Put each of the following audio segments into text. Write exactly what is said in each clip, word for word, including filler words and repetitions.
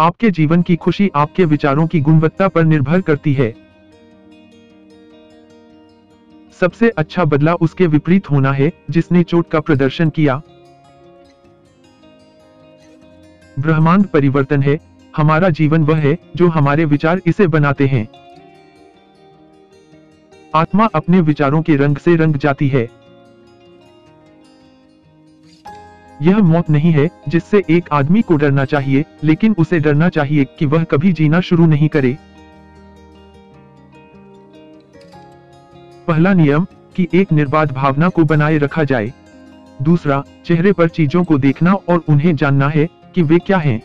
आपके जीवन की खुशी आपके विचारों की गुणवत्ता पर निर्भर करती है। सबसे अच्छा बदला उसके विपरीत होना है जिसने चोट का प्रदर्शन किया। ब्रह्मांड परिवर्तन है, हमारा जीवन वह है जो हमारे विचार इसे बनाते हैं। आत्मा अपने विचारों के रंग से रंग जाती है। यह मौत नहीं है जिससे एक आदमी को डरना चाहिए, लेकिन उसे डरना चाहिए कि वह कभी जीना शुरू नहीं करे। पहला नियम कि एक निर्बाध भावना को बनाए रखा जाए। दूसरा, चेहरे पर चीजों को देखना और उन्हें जानना है कि वे क्या हैं।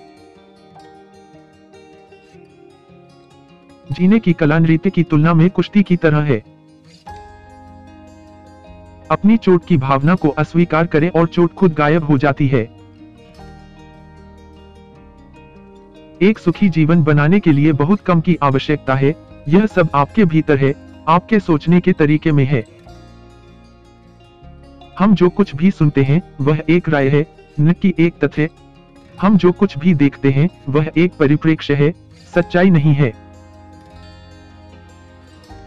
जीने की कला नृत्य की तुलना में कुश्ती की तरह है। अपनी चोट की भावना को अस्वीकार करें और चोट खुद गायब हो जाती है। एक सुखी जीवन बनाने के लिए बहुत कम की आवश्यकता है। यह सब आपके भीतर है, आपके सोचने के तरीके में है। हम जो कुछ भी सुनते हैं वह एक राय है, न कि एक तथ्य। हम जो कुछ भी देखते हैं वह एक परिप्रेक्ष्य है, सच्चाई नहीं है।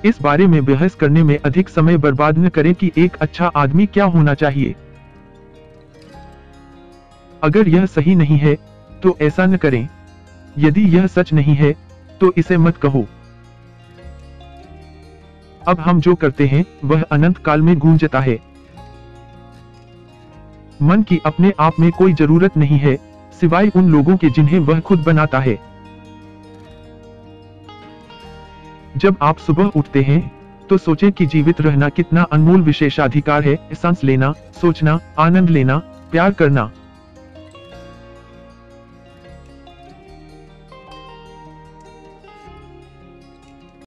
इस बारे में बहस करने में अधिक समय बर्बाद न करें कि एक अच्छा आदमी क्या होना चाहिए। अगर यह सही नहीं है तो ऐसा न करें। यदि यह सच नहीं है तो इसे मत कहो। अब हम जो करते हैं वह अनंत काल में गूंजता है। मन की अपने आप में कोई जरूरत नहीं है सिवाय उन लोगों के जिन्हें वह खुद बनाता है। जब आप सुबह उठते हैं तो सोचें कि जीवित रहना कितना अनमोल विशेषाधिकार है। सांस लेना, सोचना, आनंद लेना, प्यार करना।